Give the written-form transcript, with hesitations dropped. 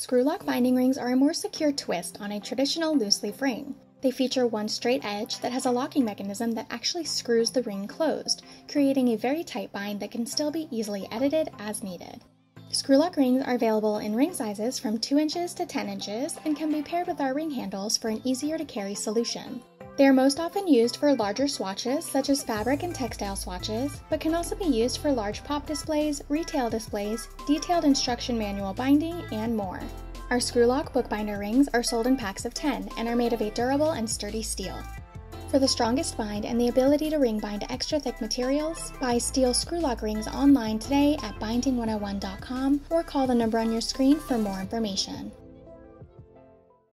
Screw lock binding rings are a more secure twist on a traditional loose leaf ring. They feature one straight edge that has a locking mechanism that actually screws the ring closed, creating a very tight bind that can still be easily edited as needed. Screw lock rings are available in ring sizes from 2 inches to 10 inches and can be paired with our ring handles for an easier to carry solution. They are most often used for larger swatches such as fabric and textile swatches, but can also be used for large pop displays, retail displays, detailed instruction manual binding, and more. Our screw lock bookbinder rings are sold in packs of 10 and are made of a durable and sturdy steel. For the strongest bind and the ability to ring bind extra thick materials, buy steel screw lock rings online today at Binding101.com or call the number on your screen for more information.